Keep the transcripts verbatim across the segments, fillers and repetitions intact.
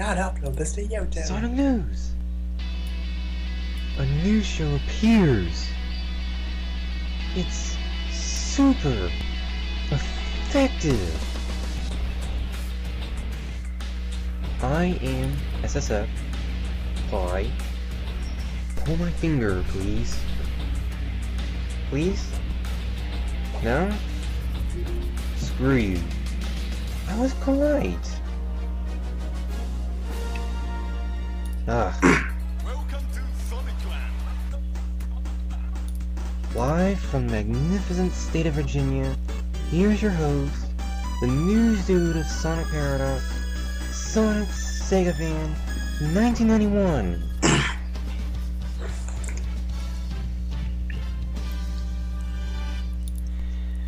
not upload this to YouTube. Sonic News. A new show appears. It's super effective. I am S S F. Fly. Pull my finger, please. Please? No? Screw you. I was polite. Ugh. Welcome to Sonicland. Live from the magnificent state of Virginia, here's your host, the news dude of Sonic Paradox, Sonic Sega Fan nineteen ninety-one.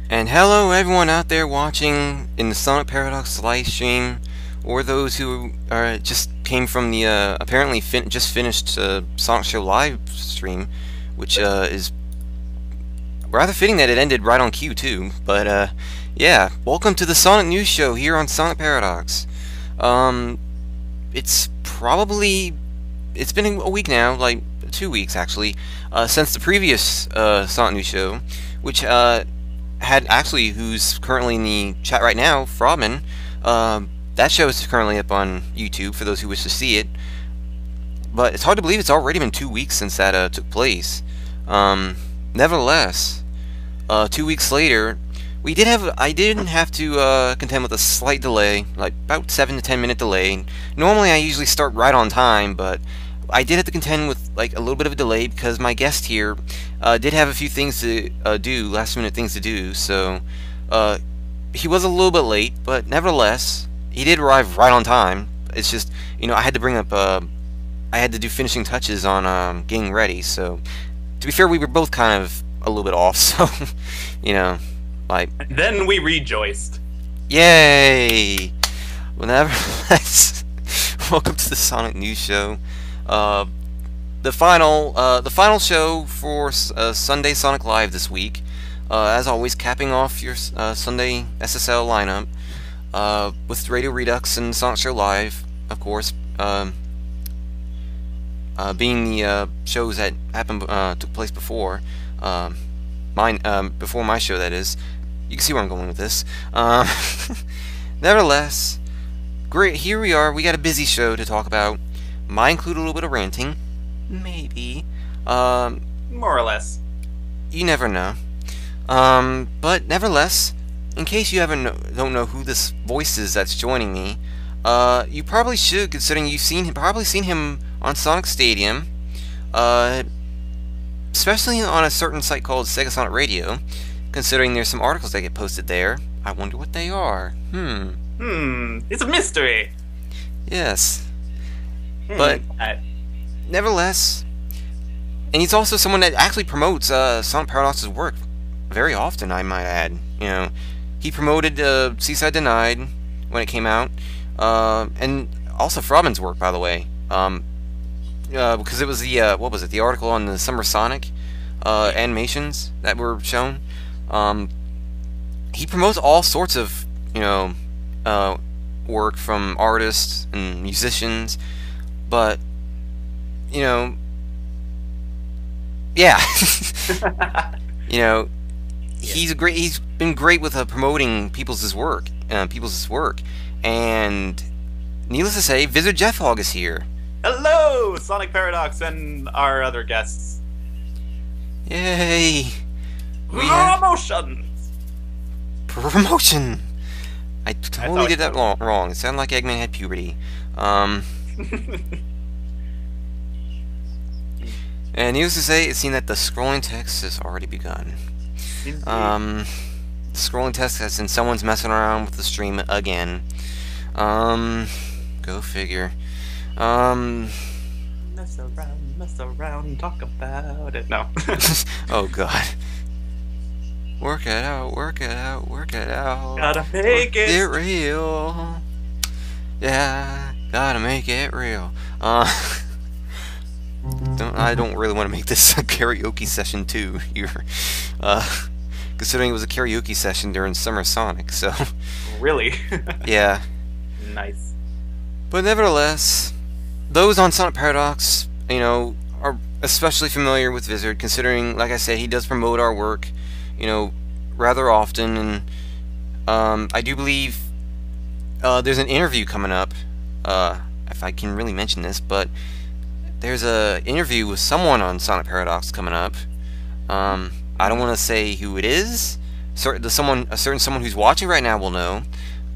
And hello everyone out there watching in the Sonic Paradox live stream, or those who are just came from the uh, apparently fin just finished uh, Sonic Show live stream, which uh, is rather fitting that it ended right on cue too. But uh, yeah, welcome to the Sonic News Show here on Sonic Paradox. Um, it's probably it's been a week now, like two weeks actually, uh, since the previous uh, Sonic News Show, which. Uh, had actually who's currently in the chat right now, Frobman. Um, that show is currently up on YouTube for those who wish to see it. But it's hard to believe it's already been two weeks since that uh, took place. Um, nevertheless, uh, two weeks later, we did have I didn't have to uh, contend with a slight delay, like about seven to ten minute delay. Normally I usually start right on time, but I did have to contend with like a little bit of a delay because my guest here uh, did have a few things to uh, do, last minute things to do, so uh, he was a little bit late, but nevertheless, he did arrive right on time. It's just, you know, I had to bring up, uh, I had to do finishing touches on um, getting ready, so to be fair, we were both kind of a little bit off, so, you know, like. And then we rejoiced. Yay! Well, nevertheless, welcome to the Sonic News Show. Uh, the final, uh, the final show for uh, Sunday Sonic Live this week, uh, as always, capping off your uh, Sunday S S L lineup uh, with Radio Redux and Sonic Show Live, of course, um, uh, being the uh, shows that happened uh, took place before um, mine, um, before my show. That is, you can see where I'm going with this. Uh, nevertheless, great. Here we are. We got a busy show to talk about. Might include a little bit of ranting, maybe, um, more or less. You never know. Um, but nevertheless, in case you haven't no don't know who this voice is that's joining me, uh, you probably should, considering you've seen him, probably seen him on Sonic Stadium, uh, especially on a certain site called Sega Sonic Radio. Considering there's some articles that get posted there, I wonder what they are. Hmm. Hmm. It's a mystery. Yes. But nevertheless, and he's also someone that actually promotes uh, Sonic Paradox's work very often, I might add. You know, he promoted uh, Seaside Denied when it came out, uh, and also Frobman's work, by the way, um, uh, because it was the uh, what was it? The article on the SummerSonic uh, animations that were shown. Um, he promotes all sorts of you know uh, work from artists and musicians. But, you know, yeah, you know, he's a great. He's been great with uh, promoting people's work, uh, people's work, and needless to say, VizardJeffhog is here. Hello, Sonic Paradox and our other guests. Yay! Promotion. Promotion. I totally I did that wrong. wrong. It sounded like Eggman had puberty. Um. And needless to say, it seems that the scrolling text has already begun. Um, the scrolling text has been someone's messing around with the stream again. Um, go figure. Um, mess around, mess around, talk about it. No. Oh God. Work it out, work it out, work it out. Gotta make it, it real. Yeah. Gotta make it real. Uh, don't, I don't really want to make this a karaoke session too here, uh, considering it was a karaoke session during Summer Sonic. So really, yeah, nice. But nevertheless, those on Sonic Paradox, you know, are especially familiar with Vizard, considering, like I said, he does promote our work, you know, rather often, and um, I do believe uh, there's an interview coming up, uh, if I can really mention this, but there's a interview with someone on Sonic Paradox coming up. Um, I don't want to say who it is. Certain, someone, a certain someone who's watching right now will know,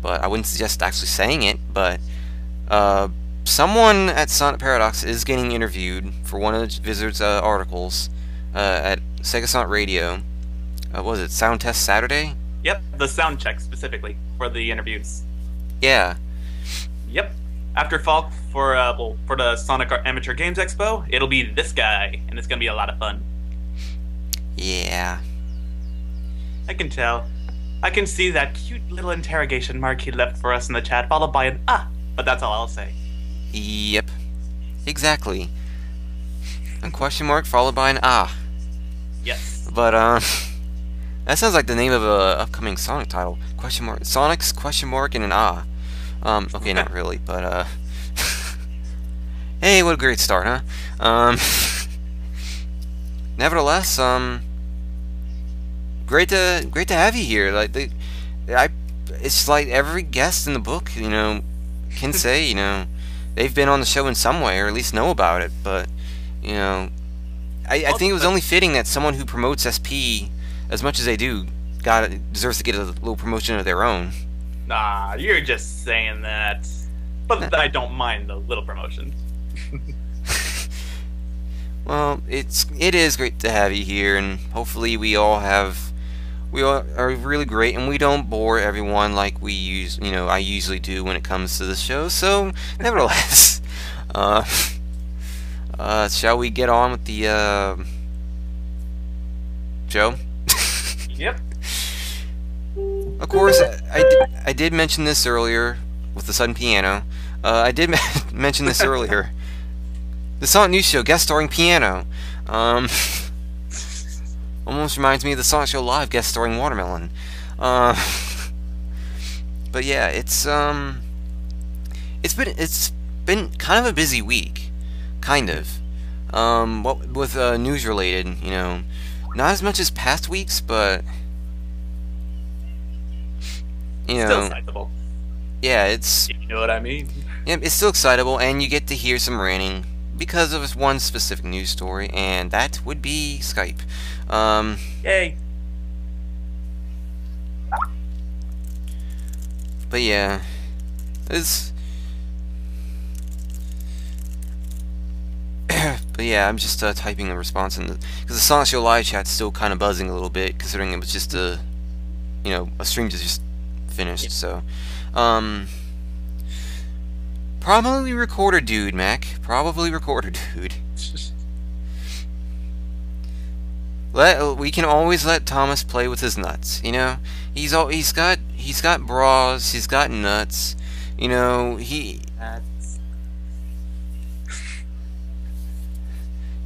but I wouldn't suggest actually saying it, but uh, someone at Sonic Paradox is getting interviewed for one of Vizard's uh, articles uh, at Sega Sonic Radio. Uh, what was it, Sound Test Saturday? Yep, the sound check specifically for the interviews. Yeah. Yep. After Falk for uh, well, for the Sonic Amateur Games Expo, it'll be this guy, and it's gonna be a lot of fun. Yeah. I can tell. I can see that cute little interrogation mark he left for us in the chat, followed by an ah, but that's all I'll say. Yep. Exactly. A question mark followed by an ah. Yes. But, um, that sounds like the name of an upcoming Sonic title. Question mark. Sonic's question mark and an ah. Um, okay, not really, but, uh, hey, what a great start, huh? Um, nevertheless, um, Great to great to have you here. Like they, I, it's like every guest in the book, you know, can say, you know, they've been on the show in some way or at least know about it. But you know, I, I think it was only fitting that someone who promotes S P as much as they do got deserves to get a little promotion of their own. Nah, you're just saying that, but I don't mind the little promotion. Well, it's it is great to have you here, and hopefully we all have. We are really great, and we don't bore everyone like we use, you know, I usually do when it comes to the show. So, nevertheless, uh, uh, shall we get on with the uh, show? Yep. Of course, I, I, did, I did mention this earlier with the sudden piano. Uh, I did mention this earlier. The Sonic News Show guest starring piano. Um. Almost reminds me of the Sonic Show Live guest starring Watermelon. Uh, but yeah, it's um, it's been it's been kind of a busy week, kind of. Um, what with uh, news related, you know, not as much as past weeks, but you know, still excitable. Yeah, it's. You know what I mean? Yeah, it's still excitable, and you get to hear some ranting because of one specific news story, and that would be Skype. Um, Yay! But yeah, it's. But yeah, I'm just uh, typing a response in the because the Sonic Show Live chat's still kind of buzzing a little bit, considering it was just a, you know, a stream that just finished. Yeah. So, um, probably recorder dude, Mac. Probably recorder dude. Let, we can always let Thomas play with his nuts, you know. He's all he's got. He's got bras. He's got nuts, you know. He, nuts.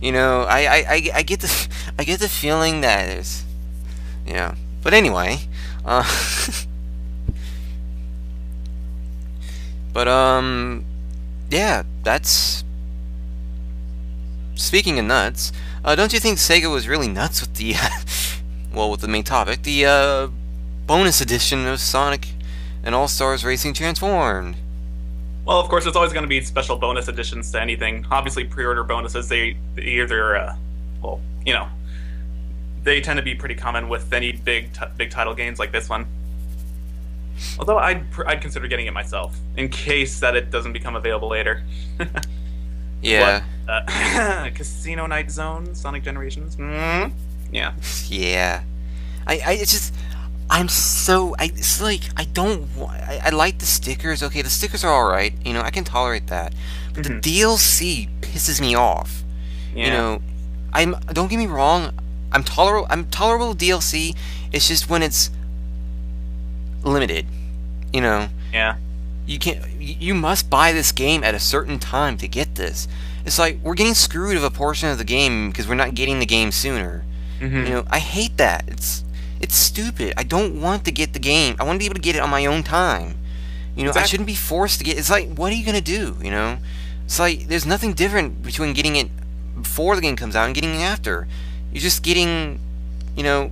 You know, I, I, I, I get the I get the feeling that there's, you know. But anyway, uh, but um, yeah, that's. Speaking of nuts. Uh, don't you think Sega was really nuts with the, uh, well, with the main topic, the uh, bonus edition of Sonic and All Stars Racing Transformed? Well, of course, it's always going to be special bonus editions to anything. Obviously, pre-order bonuses, they, they either, uh, well, you know, they tend to be pretty common with any big t big title games like this one. Although I'd, pr I'd consider getting it myself, in case that it doesn't become available later. Yeah. What, uh, Casino Night Zone, Sonic Generations. Mm-hmm. Yeah. Yeah. I, I it's just I'm so I it's like I don't I, I like the stickers. Okay, the stickers are all right. You know, I can tolerate that. But mm-hmm. the D L C pisses me off. Yeah. You know, I'm don't get me wrong, I'm tolerable I'm tolerable with D L C. It's just when it's limited. You know. Yeah. You can't. You must buy this game at a certain time to get this. It's like we're getting screwed of a portion of the game because we're not getting the game sooner. Mm-hmm. You know, I hate that. It's it's stupid. I don't want to get the game. I want to be able to get it on my own time. You know, exactly. I shouldn't be forced to get... It's like, what are you going to do, you know? It's like, there's nothing different between getting it before the game comes out and getting it after. You're just getting, you know...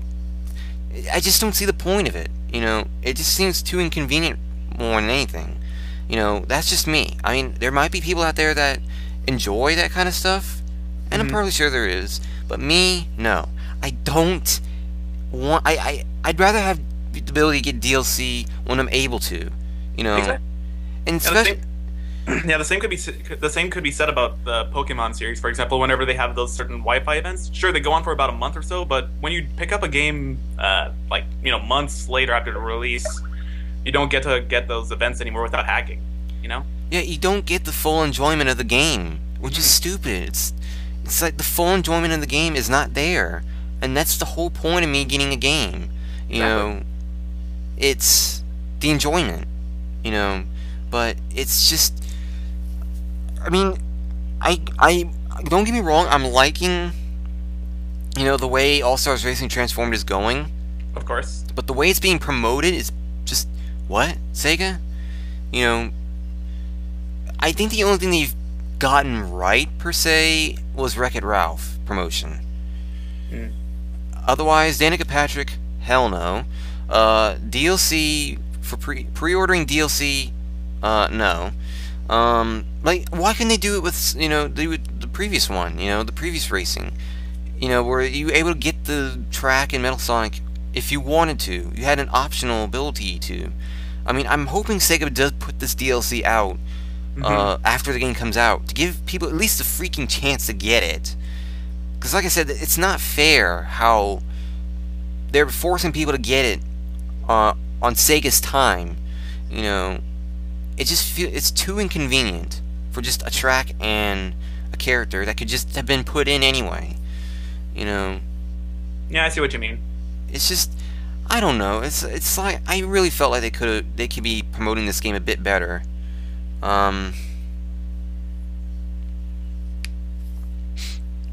I just don't see the point of it, you know? It just seems too inconvenient more than anything. You know, that's just me. I mean, there might be people out there that enjoy that kind of stuff, and mm-hmm. I'm probably sure there is. But me, no. I don't want... I, I, I'd rather have the ability to get D L C when I'm able to, you know? Exactly. And especially... Yeah, the same could be the same could be said about the Pokemon series, for example. Whenever they have those certain Wi-Fi events, sure, they go on for about a month or so. But when you pick up a game, uh, like you know, months later after the release, you don't get to get those events anymore without hacking. You know? Yeah, you don't get the full enjoyment of the game, which mm-hmm. is stupid. It's it's like the full enjoyment of the game is not there, and that's the whole point of me getting a game. You exactly. know, it's the enjoyment. You know, but it's just. I mean, I, I, don't get me wrong, I'm liking, you know, the way All Stars Racing Transformed is going. Of course. But the way it's being promoted is just, what? Sega? You know, I think the only thing they've gotten right, per se, was Wreck-It Ralph promotion. Mm. Otherwise, Danica Patrick, hell no. Uh, D L C, for pre- pre-ordering D L C, uh, no. Um, like, why couldn't they do it with, you know, the, the previous one, you know, the previous racing? You know, were you able to get the track in Metal Sonic if you wanted to? You had an optional ability to. I mean, I'm hoping Sega does put this D L C out mm-hmm. uh, after the game comes out to give people at least a freaking chance to get it. Because, like I said, it's not fair how they're forcing people to get it uh, on Sega's time, you know. It just feel it's too inconvenient for just a track and a character that could just have been put in anyway, you know. Yeah, I see what you mean. It's just, I don't know. It's it's like I really felt like they could they could be promoting this game a bit better. Um.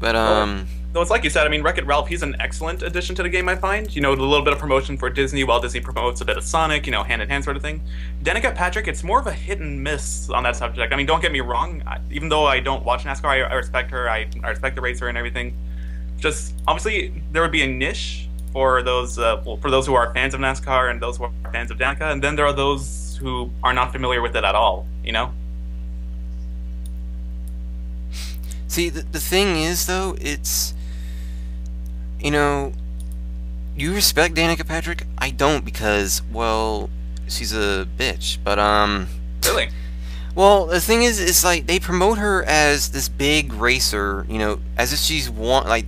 But um. No, it's like you said. I mean, Wreck-It Ralph. He's an excellent addition to the game. I find, you know, a little bit of promotion for Disney while Disney promotes a bit of Sonic, you know, hand in hand sort of thing. Danica Patrick, it's more of a hit and miss on that subject. I mean, don't get me wrong. I, even though I don't watch NASCAR, I, I respect her. I, I respect the racer and everything. Just obviously, there would be a niche for those uh, well, for those who are fans of NASCAR and those who are fans of Danica, and then there are those who are not familiar with it at all. You know. See, the the thing is, though, it's you know, you respect Danica Patrick. I don't because, well, she's a bitch. But um, really, well, the thing is, it's like they promote her as this big racer, you know, as if she's won, like,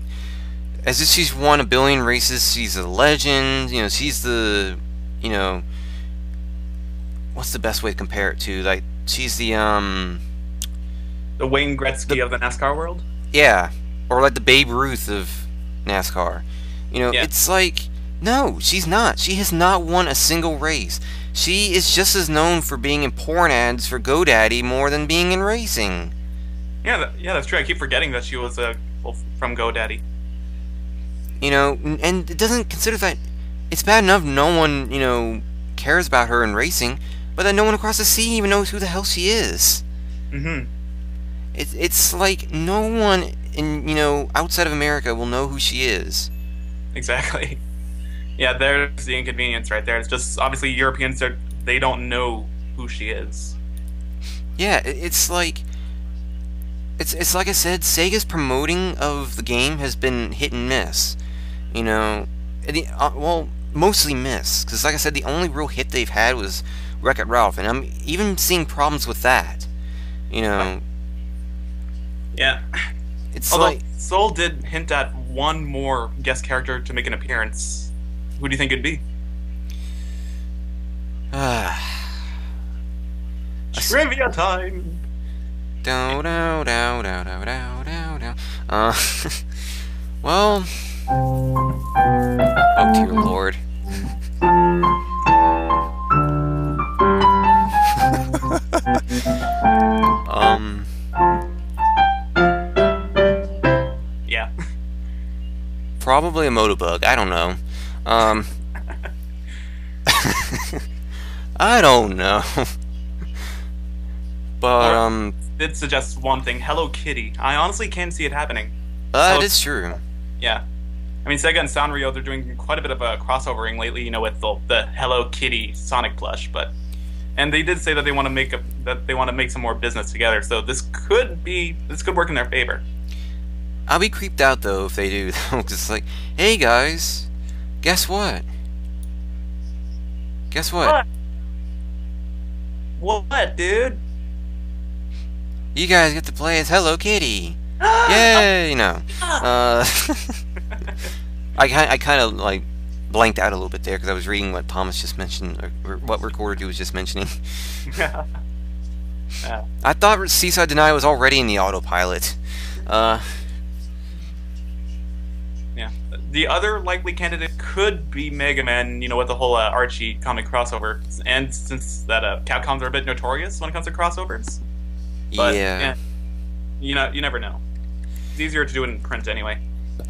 as if she's won a billion races. She's a legend, you know. She's the, you know, what's the best way to compare it to? Like, she's the um, the Wayne Gretzky the, of the NASCAR world. Yeah, or like the Babe Ruth of NASCAR, you know. Yeah. It's like, no, she's not. She has not won a single race. She is just as known for being in porn ads for GoDaddy more than being in racing. Yeah, that, yeah, that's true. I keep forgetting that she was uh, from GoDaddy. You know, and it doesn't consider that it's bad enough no one, you know, cares about her in racing, but that no one across the sea even knows who the hell she is. Mm-hmm. It, it's like no one... And, you know, outside of America, we'll know who she is. Exactly. Yeah, there's the inconvenience right there. It's just, obviously, Europeans, they don't know who she is. Yeah, it's like... It's it's like I said, Sega's promoting of the game has been hit and miss. You know... It, uh, well, mostly miss. Because, like I said, the only real hit they've had was Wreck-It Ralph. And I'm even seeing problems with that. You know... Yeah. It's Although, like, Soul did hint at one more guest character to make an appearance. Who do you think it'd be? Uh, Trivia time! Dow, dow, dow, dow, dow, dow, dow, dow. Uh, well... Oh, dear Lord. um... Probably a motobug. I don't know. Um, I don't know. But or, um, did suggest one thing: Hello Kitty. I honestly can see it happening. Uh, so, it's true. Yeah, I mean, Sega and Sanrio, they're doing quite a bit of a crossovering lately, you know, with the, the Hello Kitty Sonic plush. But and they did say that they want to make a, that they want to make some more business together. So this could be this could work in their favor. I'll be creeped out though if they do, because it's like, hey guys, guess what? Guess what? What? What, dude? You guys get to play as Hello Kitty. Yay! No. Uh, I kind I kind of like blanked out a little bit there because I was reading what Thomas just mentioned, or, or what Recorder Dude was just mentioning. Yeah. Yeah. I thought Seaside Denied was already in the autopilot. Uh, yeah. The other likely candidate could be Mega Man, you know, with the whole uh, Archie comic crossover, and since that uh, Capcoms are a bit notorious when it comes to crossovers. But, yeah. yeah. You know, you never know. It's easier to do it in print anyway.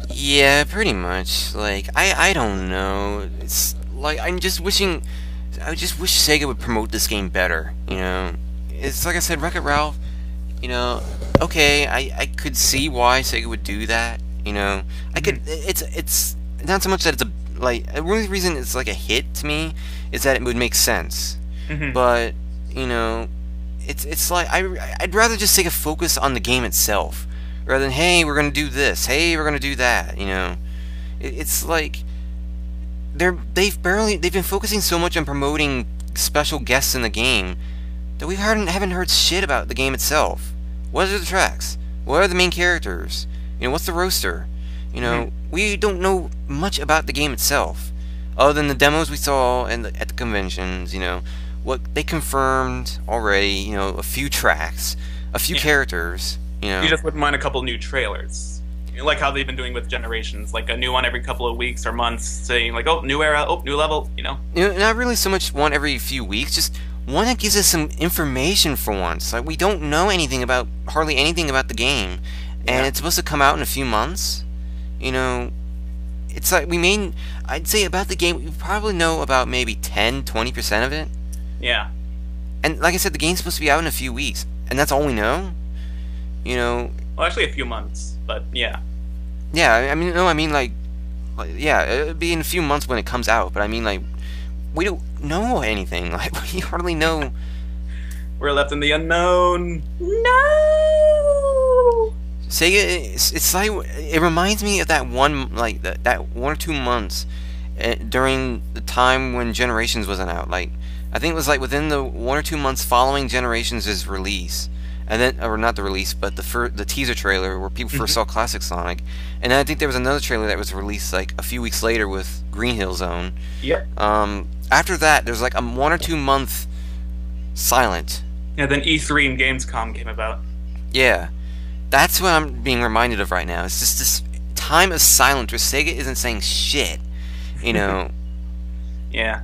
Yeah, pretty much. Like, I, I don't know. It's like, I'm just wishing... I just wish Sega would promote this game better, you know? It's like I said, Wreck-It Ralph, you know, okay, I, I could see why Sega would do that, you know? I could... It's it's not so much that it's a... Like, the only reason it's like a hit to me is that it would make sense. Mm-hmm. But, you know... It's it's like I I'd rather just take a focus on the game itself, rather than hey we're gonna do this, hey we're gonna do that, you know. It, it's like they're they've barely they've been focusing so much on promoting special guests in the game that we haven't haven't heard shit about the game itself. What are the tracks? What are the main characters? You know, what's the roster? You know, mm-hmm. we don't know much about the game itself, other than the demos we saw and the, at the conventions, you know. What they confirmed already, you know, a few tracks, a few yeah. characters, you know. You just wouldn't mind a couple new trailers, you know, like how they've been doing with Generations, like a new one every couple of weeks or months, saying like, oh, new era, oh, new level, you know. You know, not really so much one every few weeks, just one that gives us some information for once. Like we don't know anything about hardly anything about the game, and yeah. it's supposed to come out in a few months, you know. It's like we mean, I'd say about the game, we probably know about maybe ten, twenty percent of it. Yeah. And like I said, the game's supposed to be out in a few weeks, and that's all we know. You know. Well, actually, a few months, but yeah. Yeah, I mean, no, I mean like, like yeah, it'll be in a few months when it comes out. But I mean, like, we don't know anything. Like, we hardly know. We're left in the unknown. No. Sega, it's, it's like it reminds me of that one, like that, that one or two months uh, during the time when Generations wasn't out, like. I think it was like within the one or two months following Generations' release, and then or not the release, but the fir the teaser trailer where people first saw Classic Sonic, and then I think there was another trailer that was released like a few weeks later with Green Hill Zone. Yep. Um, after that, there's like a one or two month silent. Yeah. Then E three and Gamescom came about. Yeah, that's what I'm being reminded of right now. It's just this time of silence where Sega isn't saying shit, you know. Yeah.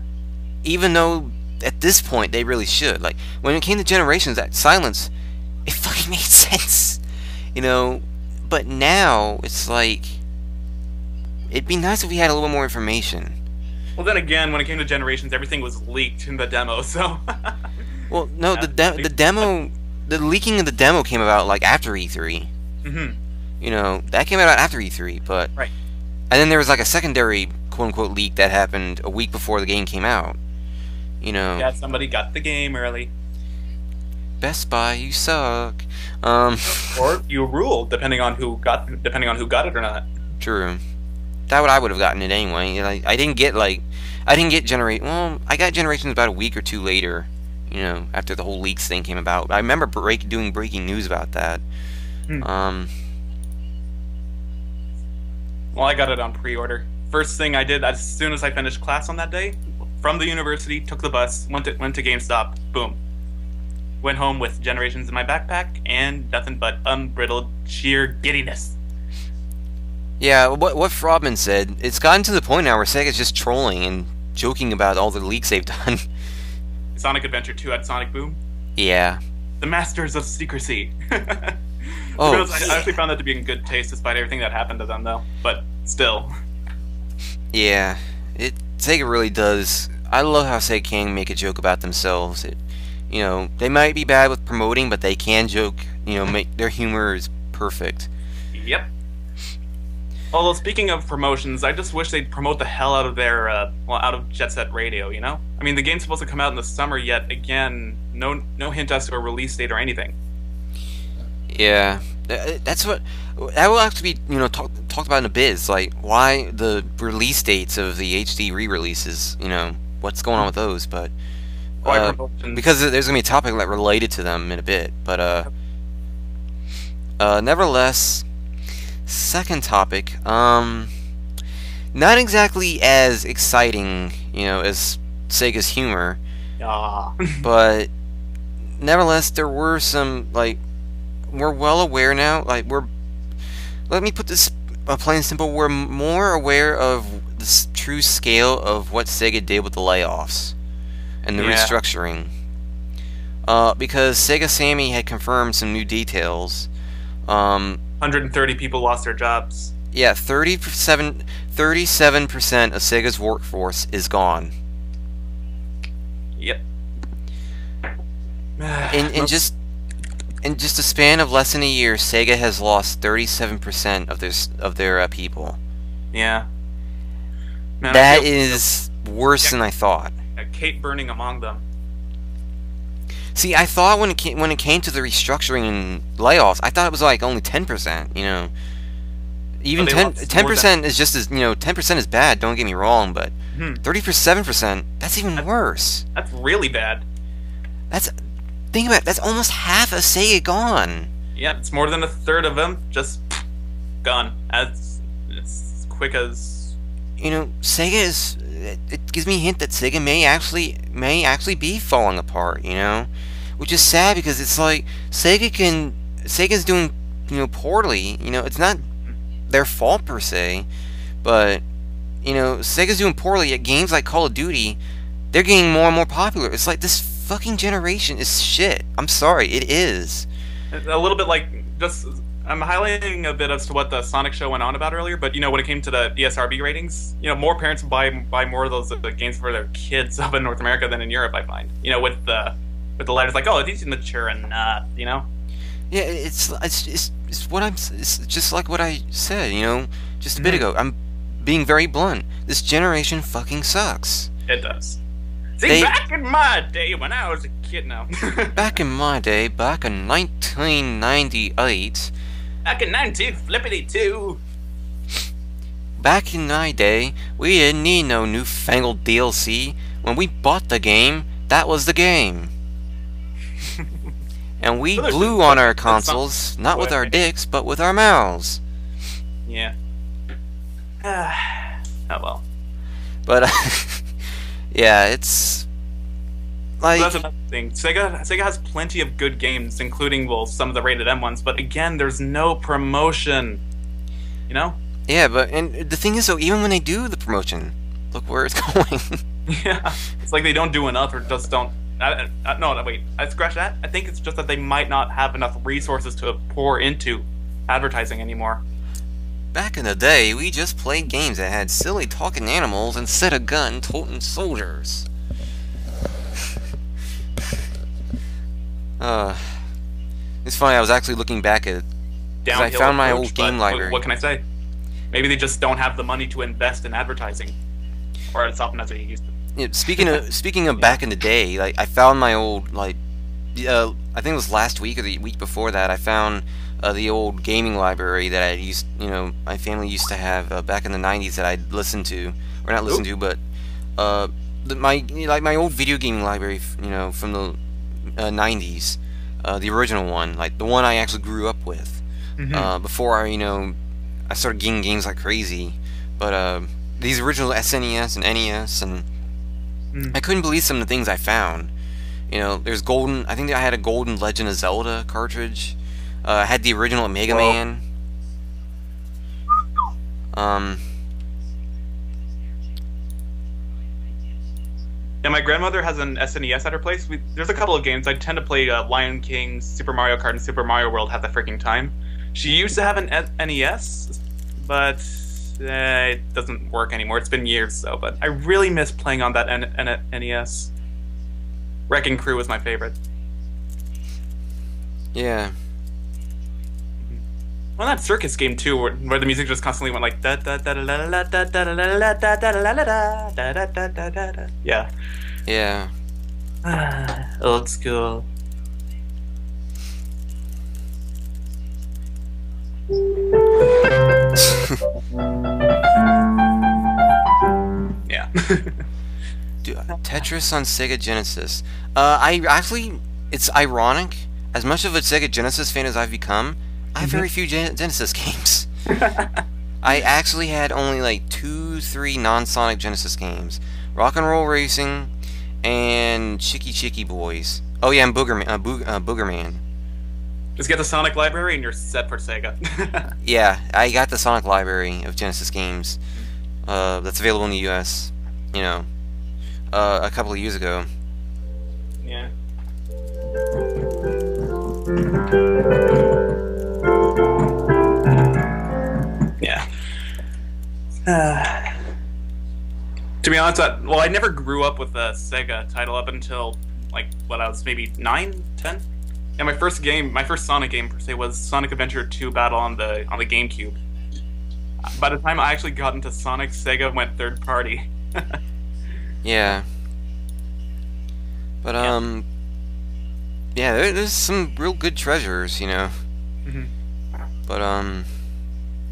Even though. At this point, they really should. Like when it came to Generations, that silence, it fucking made sense, you know. But now it's like it'd be nice if we had a little more information. Well, then again, when it came to Generations, everything was leaked in the demo. So, well, no, the de the demo, the leaking of the demo came about like after E three. Mm-hmm. You know, that came out after E three, but right. And then there was like a secondary quote unquote leak that happened a week before the game came out. You know, yeah, somebody got the game early. Best Buy, you suck. Um, or you rule, depending on who got, depending on who got it or not. True. That would I would have gotten it anyway. Like I didn't get like, I didn't get generate. Well, I got Generations about a week or two later. You know, after the whole leaks thing came about. I remember break doing breaking news about that. Hmm. Um. Well, I got it on pre-order. First thing I did as soon as I finished class on that day. From the university, took the bus, went to, went to GameStop, boom. Went home with Generations in my backpack and nothing but unbridled sheer giddiness. Yeah, what, what Frobman said, it's gotten to the point now where Sega's just trolling and joking about all the leaks they've done. Sonic Adventure two at Sonic Boom? Yeah. The masters of secrecy. Oh, yeah. I actually found that to be in good taste despite everything that happened to them, though. But still. Yeah, it Sega really does... I love how Sega can make a joke about themselves. It you know, they might be bad with promoting, but they can joke. You know, make, their humor is perfect. Yep. Although, speaking of promotions, I just wish they'd promote the hell out of their, uh, well, out of Jet Set Radio, you know? I mean, the game's supposed to come out in the summer, yet again, no no hint as to a release date or anything. Yeah, that's what, that will have to be, you know, talk, talked about in a biz, like, why the release dates of the H D re-releases, you know, what's going on with those, but, uh, because there's going to be a topic that related to them in a bit, but, uh, uh, nevertheless... Second topic, um, not exactly as exciting, you know, as Sega's humor, but nevertheless, there were some, like, we're well aware now, like, we're, let me put this uh, plain and simple, we're more aware of the true scale of what Sega did with the layoffs and the yeah. restructuring, uh, because Sega Sammy had confirmed some new details, um, one hundred thirty people lost their jobs. Yeah, thirty-seven, thirty-seven percent of Sega's workforce is gone. Yep. in in just in just a span of less than a year, Sega has lost thirty-seven percent of their of their uh, people. Yeah. Man, that is worse yeah, than I thought. Kate burning among them. See, I thought when it came, when it came to the restructuring and layoffs, I thought it was like only ten percent. You know, even ten ten percent is just as you know ten percent is bad. Don't get me wrong, but thirty-seven percent that's even that's, worse. That's really bad. That's think about it, that's almost half of Sega gone. Yeah, it's more than a third of them just gone as as quick as you know. Sega is. It, it gives me a hint that Sega may actually may actually be falling apart. You know. Which is sad because it's like Sega can Sega's doing you know poorly. You know it's not their fault per se, but you know Sega's doing poorly. At games like Call of Duty, they're getting more and more popular. It's like this fucking generation is shit. I'm sorry, it is. A little bit like just I'm highlighting a bit as to what the Sonic show went on about earlier. But you know when it came to the E S R B ratings, you know more parents buy buy more of those uh, games for their kids up in North America than in Europe. I find you know with the But the letter's like, oh, it's immature and uh, you know. Yeah, it's it's it's, it's what I'm. It's just like what I said, you know, just a bit ago. I'm being very blunt. This generation fucking sucks. It does. See, they, back in my day when I was a kid, now. back in my day, back in nineteen ninety-eight. Back in nineteen flippity two. Back in my day, we didn't need no newfangled D L C. When we bought the game, that was the game. And we so blew on our consoles, not with our dicks, but with our mouths. Yeah. Oh well. But uh, yeah, it's like so that's another thing. Sega, Sega has plenty of good games, including well some of the rated M ones. But again, there's no promotion. You know. Yeah, but and the thing is, though, even when they do the promotion, look where it's going. Yeah, it's like they don't do enough, or just don't. I, I, no, wait. I scratched that. I think it's just that they might not have enough resources to pour into advertising anymore. Back in the day, we just played games that had silly talking animals instead of gun-toting soldiers. uh, it's funny. I was actually looking back at because I found my old game library. What can I say? Maybe they just don't have the money to invest in advertising, or it's often as they used to. You know, speaking of speaking of yeah. back in the day, like I found my old like, uh, I think it was last week or the week before that I found uh, the old gaming library that I used, you know, my family used to have uh, back in the nineties that I listened to, or not listened Ooh. to, but uh, the, my like my old video gaming library, you know, from the uh, nineties, uh, the original one, like the one I actually grew up with, mm-hmm. uh, before I, you know, I started getting games like crazy, but uh, these original S N E S and N E S and I couldn't believe some of the things I found. You know, there's golden. I think I had a golden Legend of Zelda cartridge. Uh, I had the original Mega Whoa. Man. Um. Yeah, my grandmother has an S N E S at her place. We, there's a couple of games I tend to play. Uh, Lion King, Super Mario Kart, and Super Mario World half the freaking time. She used to have an N E S, but. Uh, it doesn't work anymore. It's been years, so. But I really miss playing on that N N N E S. Wrecking Crew was my favorite. Yeah. Well, that circus game too, where, where the music just constantly went like da da da da da da da da da da da da da da. Yeah. Yeah. Old school. Yeah. Dude, Tetris on Sega Genesis. Uh, I actually, it's ironic. As much of a Sega Genesis fan as I've become, I have very few Gen- Genesis games. I actually had only like two, three non-Sonic Genesis games: Rock and Roll Racing and Chicky Chicky Boys. Oh yeah, and Boogerman. Uh, Bo- uh, Boogerman. Just get the Sonic library and you're set for Sega. Yeah, I got the Sonic library of Genesis games. Uh, that's available in the U S. You know, uh, a couple of years ago. Yeah. Yeah. Uh, to be honest, I, well, I never grew up with a Sega title up until, like, what, I was maybe nine, ten? And my first game, my first Sonic game, per se, was Sonic Adventure two Battle on the on the GameCube. By the time I actually got into Sonic, Sega went third party. Yeah. But, um... Yeah. Yeah, there, there's some real good treasures, you know. Mm-hmm. But um,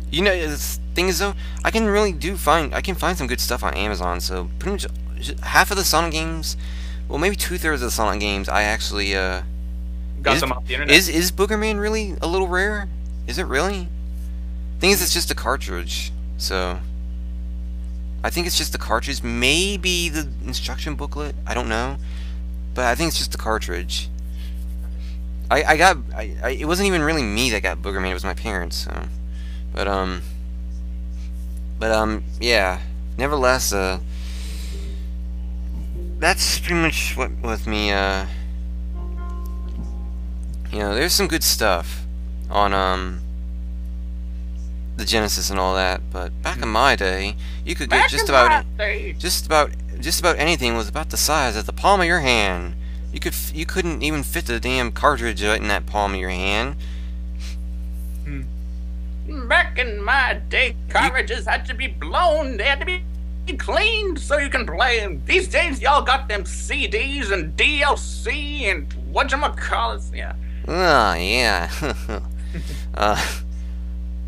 you know, the thing is though, I can really do find I can find some good stuff on Amazon. So pretty much half of the Sonic games, well, maybe two thirds of the Sonic games, I actually uh got is, them off the internet. Is is Boogerman really a little rare? Is it really? The thing is, it's just a cartridge. So I think it's just the cartridge. Maybe the instruction booklet. I don't know, but I think it's just the cartridge. I, I got I, I it wasn't even really me that got Boogerman, it was my parents, so but um but um yeah. Nevertheless, uh that's pretty much what with me, uh you know, there's some good stuff on um the Genesis and all that, but back in my day you could get just about just about just about anything was about the size of the palm of your hand. You could you couldn't even fit the damn cartridge right in that palm of your hand. Hmm. Back in my day, cartridges you, had to be blown. They had to be cleaned so you can play them. These days, y'all got them C Ds and D L C and whatchamacallit. Yeah. Oh, yeah. uh,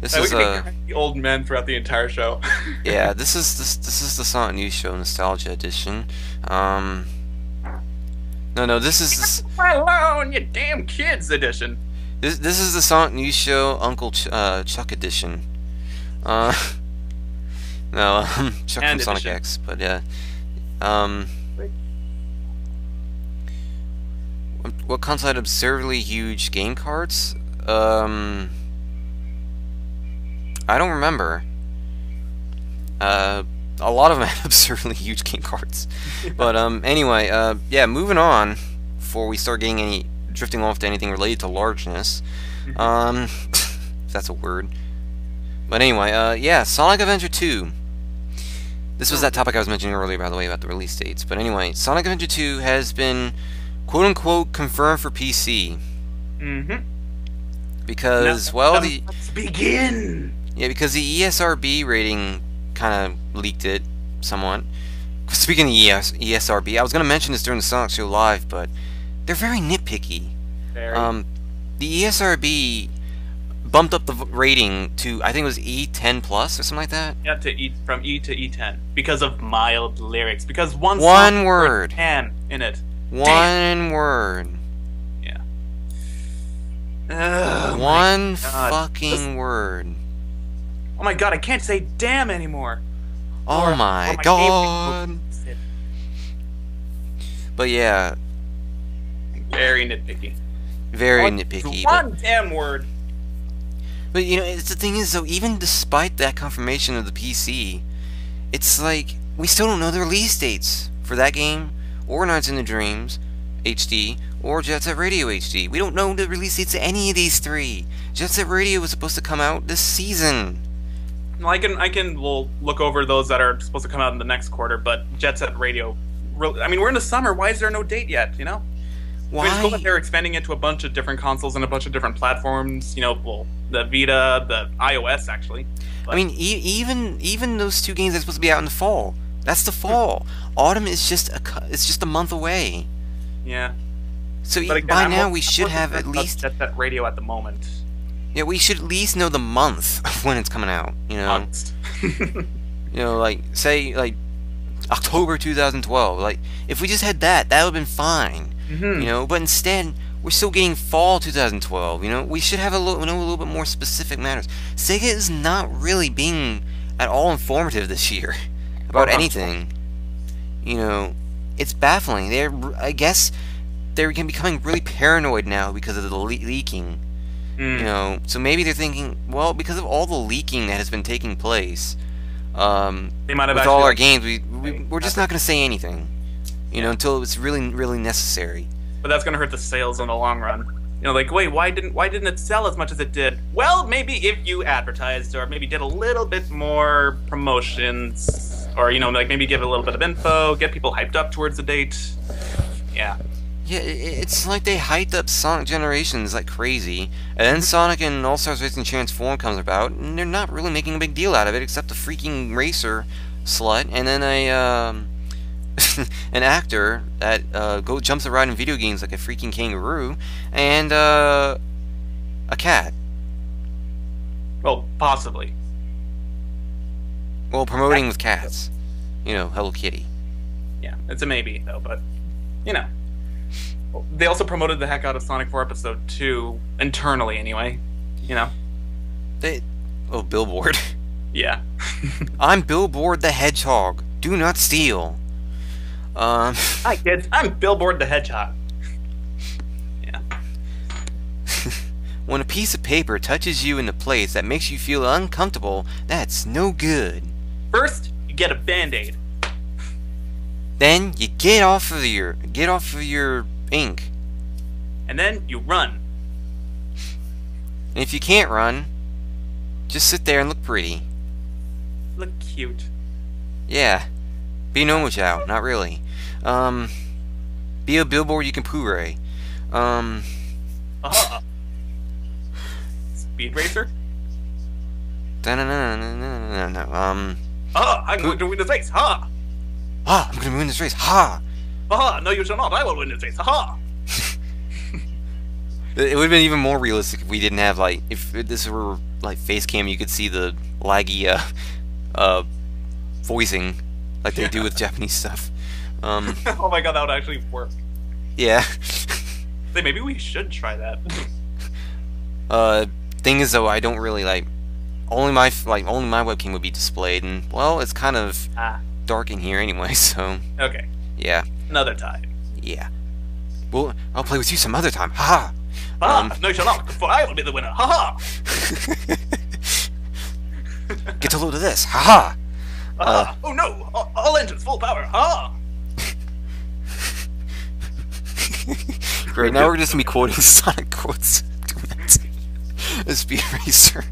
this I is uh, the old men throughout the entire show. Yeah, this is this this is the Sonic News Show Nostalgia Edition. Um. No, no, this is this, alone, you damn kids edition. This this is the Sonic News Show Uncle Ch- uh, Chuck edition. Uh, no, um, Chuck and from edition. Sonic X, but yeah. Um, what console had absurdly huge game carts? Um, I don't remember. Uh. A lot of them had absurdly huge game cards. But um, anyway, uh, yeah, moving on, before we start getting any, drifting off to anything related to largeness, um, if that's a word. But anyway, uh, yeah, Sonic Adventure two. This was that topic I was mentioning earlier, by the way, about the release dates. But anyway, Sonic Adventure two has been, quote-unquote, confirmed for P C. Mm-hmm. Because, now, well, the... Let's begin! Yeah, because the E S R B rating kind of leaked it somewhat. Speaking of E S- E S R B, I was going to mention this during the Sonic Show Live, but they're very nitpicky. Very. Um, the E S R B bumped up the v- rating to, I think it was E ten plus, or something like that? Yeah, to e- from E to E ten, because of mild lyrics, because one, one word can in it. One Damn. word. Yeah. Oh, one fucking this- word. Oh my god, I can't say damn anymore. Oh or, my, or my god. But yeah. Very nitpicky. Very one, nitpicky. One but, damn word. But you know, it's, the thing is though, even despite that confirmation of the P C, it's like, we still don't know the release dates for that game, or Nights in the Dreams H D, or Jet Set Radio H D. We don't know the release dates of any of these three. Jet Set Radio was supposed to come out this season. Well, I can, I can, we'll look over those that are supposed to come out in the next quarter, but Jet Set Radio re- I mean, we're in the summer. Why is there no date yet? You know, why? It's cool that they're expanding it to a bunch of different consoles and a bunch of different platforms. You know, well, the Vita, the iOS, actually. But. I mean, e- even even those two games are supposed to be out in the fall. That's the fall. Autumn is just a it's just a month away. Yeah. So e- again, by I'm now hoping, we should have at least Jet Set Radio at the moment. Yeah, we should at least know the month of when it's coming out. You know. August. You know, like say like October two thousand twelve. Like if we just had that, that would have been fine. Mm-hmm. You know, but instead we're still getting fall twenty twelve. You know, we should have a little know a little bit more specific matters. Sega is not really being at all informative this year about uh-huh. anything. You know, it's baffling. They're I guess. They're becoming really paranoid now because of the le- leaking, mm. you know. So maybe they're thinking, well, because of all the leaking that has been taking place, um, they might have with all our games, we, we we're just not going to say anything, you yeah. know, until it's really, really necessary. But that's going to hurt the sales in the long run. You know, like, wait, why didn't why didn't it sell as much as it did? Well, maybe if you advertised or maybe did a little bit more promotions, or you know, like maybe give a little bit of info, get people hyped up towards the date. Yeah. Yeah, it's like they hyped up Sonic Generations like crazy, and then Sonic and All Stars Racing Transformed comes about, and they're not really making a big deal out of it, except the freaking racer slut, and then a um, an actor that uh, go jumps around in video games like a freaking kangaroo, and uh, a cat. Well, possibly. Well, promoting with cats, you know, Hello Kitty. Yeah, it's a maybe though, but you know. They also promoted the heck out of Sonic four Episode two internally, anyway. You know, they oh Billboard. Yeah, I'm Billboard the Hedgehog. Do not steal. Um, hi kids, I'm Billboard the Hedgehog. Yeah. When a piece of paper touches you in a place that makes you feel uncomfortable, that's no good. First, you get a Band-Aid. Then you get off of your get off of your. ink. And then you run. And if you can't run, just sit there and look pretty. Look cute. Yeah. Be normal child, not really. Um Be a billboard you can pooray. Um uh-huh. Speed Racer? No no no no no no no um Ah, I'm going to win this race, ha! Ah, I'm gonna win this race, ha! Aha, no you shall not, I will win this race, haha! It would have been even more realistic if we didn't have, like, if this were, like, face cam, you could see the laggy, uh, uh, voicing, like yeah. they do with Japanese stuff. Um, oh my god, that would actually work. Yeah. Say, maybe we should try that. uh, thing is, though, I don't really, like, only my, like, only my webcam would be displayed, and, well, it's kind of ah. dark in here anyway, so. Okay. Yeah. Another time. Yeah. Well, I'll play with you some other time. Ha ha! Ah, um, no, you shall not, for I will be the winner. Ha ha! Get a load of this. Ha ha! Ah, uh, oh no! All, all engines, full power. Ha ha! Great, now we're just going to be quoting Sonic quotes. A Speed Racer.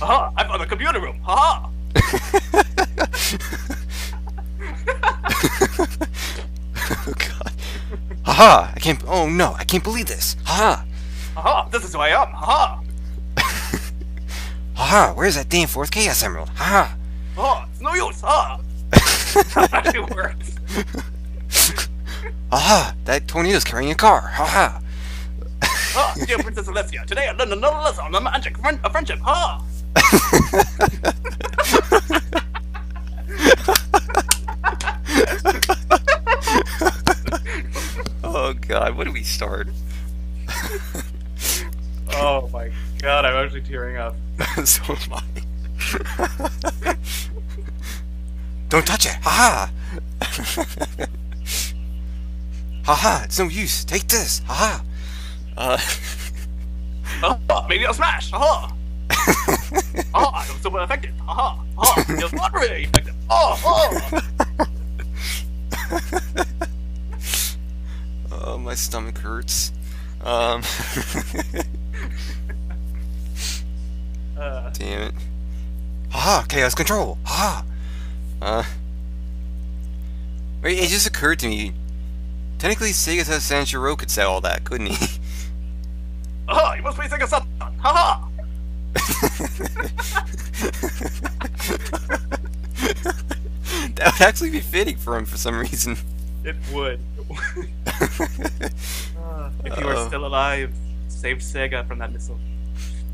Ha ha! I found a computer room. Ha ha! Oh god. Haha! I can't. Oh no! I can't believe this! Haha! Haha! This is who I am! Haha! Haha! Where's that damn fourth Chaos Emerald? Haha! Haha! It's no use! Haha! It works! Haha! That tornado's carrying a car! Haha! Ah, dear Princess Alessia, today I learned another lesson on the magic friend- of friendship! Haha! Oh god, what did we start? Oh my god, I'm actually tearing up. So am I. Don't touch it! Ha ha! Ha ha! It's no use! Take this! Ha ha! Uh. Oh, maybe I'll smash! Ha ha! Ha! I'm so effective! Ha ha! Ha! It's not really effective! Oh! Oh! Oh, my stomach hurts. Um, uh, Damn it. Ha! Chaos Control! Ha! Uh, It just occurred to me. Technically, Sega Sanshiro could sell all that, couldn't he? Ah, you must be Sega San. Ha ha. That would actually be fitting for him for some reason. It would. uh, if you are still alive, save Sega from that missile.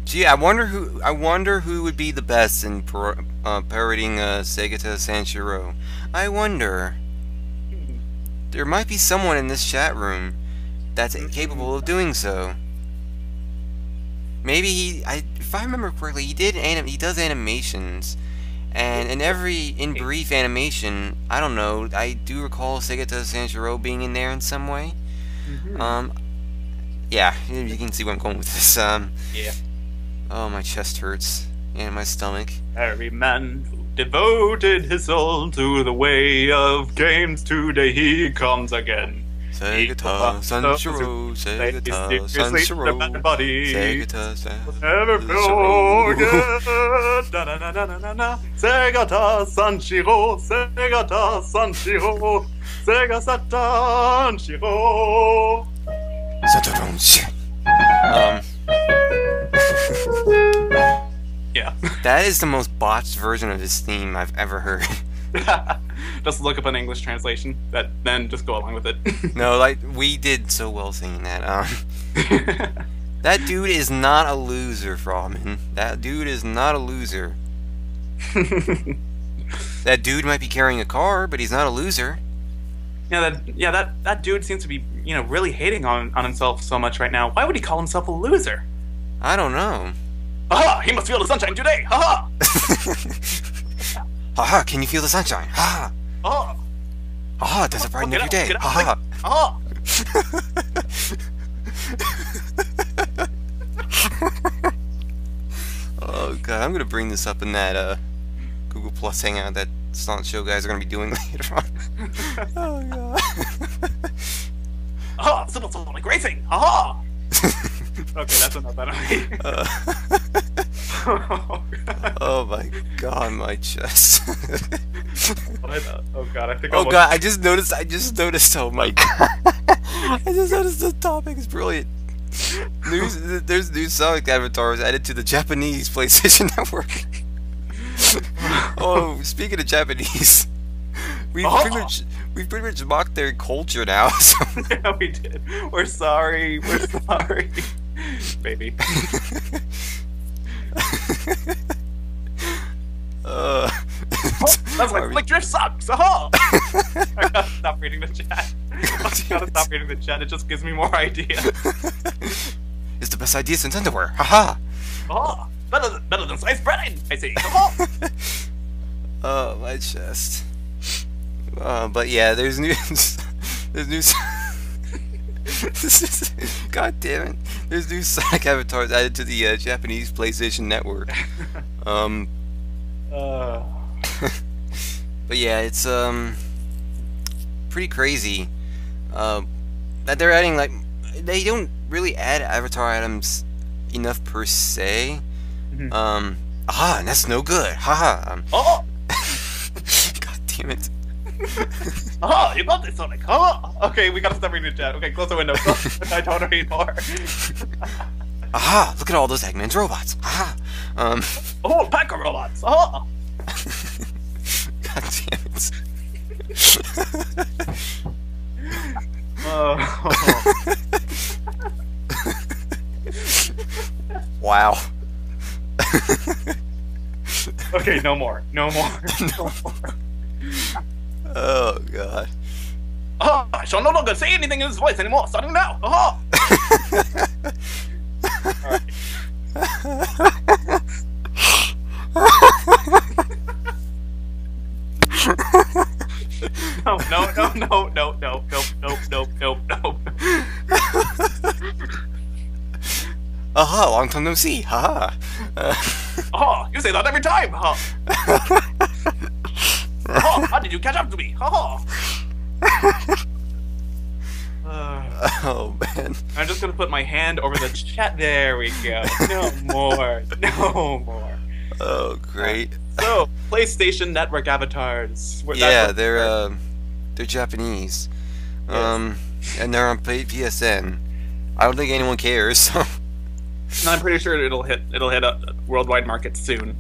Gee, I wonder who. I wonder who would be the best in par uh, parroting uh, Sega Sanshiro. I wonder. Hmm. There might be someone in this chat room that's incapable of doing so. Maybe he. I, if I remember correctly, he did. Anim he does animations. And in every in brief animation, I don't know, I do recall Sega Sanshiro being in there in some way. Mm-hmm. Um, yeah, you can see where I'm going with this. Um, yeah. Oh, my chest hurts and my stomach. Every man who devoted his soul to the way of games, today he comes again. Sega Sanshiro, Sega Sanshiro, Sega never forget. Da da da da da da. Sega Sanshiro, Sega Sanshiro, Sega Sanshiro. Um. Yeah. That is the most botched version of this theme I've ever heard. Just look up an English translation, that then just go along with it. No, like we did so well singing that. Um, that dude is not a loser, Frobman. That dude is not a loser. That dude might be carrying a car, but he's not a loser. Yeah, that yeah that that dude seems to be you know really hating on on himself so much right now. Why would he call himself a loser? I don't know. Aha! He must feel the sunshine today. Ha ha. Haha, can you feel the sunshine? Haha. Oh. Haha, does it brighten every day? Haha. Oh. Oh god, I'm gonna bring this up in that uh Google Plus hangout that Stunt Show guys are gonna be doing later on. Oh god. Haha, SummerSonic Racing! Haha! Okay, that's enough out of me. Uh. Oh, oh my god, my chest. Oh god, I think. Oh god, I just noticed. I just noticed. Oh my god, I just noticed the topic is brilliant. News, there's new Sonic avatars added to the Japanese PlayStation Network. Oh, speaking of Japanese, we've oh. pretty much we've pretty much mocked their culture now. So. Yeah, we did. We're sorry. We're sorry, baby. uh, oh, that's like Flick Drift sucks. Oh. I gotta stop reading the chat. I gotta stop reading the chat. It just gives me more ideas. It's the best idea since underwear. Haha. Oh, better than better than sliced bread. I see. Oh, uh, my chest. Uh, but yeah, there's new. There's new. God damn it! There's new Sonic avatars added to the uh, Japanese PlayStation Network. Um. Uh. But yeah, it's um pretty crazy uh, that they're adding like they don't really add avatar items enough per se. Mm-hmm. Um. Ah, and that's no good. Haha. Um, oh. God damn it. Oh, you love this Sonic, huh? Okay, we gotta stop reading the chat. Okay, close the window. I don't read more. Aha! Look at all those Eggman's robots. Aha! Um. Oh, pack of robots. Aha! God damn it. Oh. Wow. Okay, no more. No more. No more. Oh god! Oh, I shall no longer say anything in this voice anymore. Starting now. Oh. No, no, no, no, no, no, no, no, no, no, no. Aha! Long time no see. Haha. Uh. Oh, you say that every time. Huh? Oh, how did you catch up to me? Oh, uh, oh man. I'm just going to put my hand over the chat. There we go. No more. No more. Oh, great. So, PlayStation Network avatars. We're, yeah, they're... Uh, They're Japanese. Yeah. Um, and they're on P S N. I don't think anyone cares, so... No, I'm pretty sure it'll hit it'll hit uh, worldwide markets soon.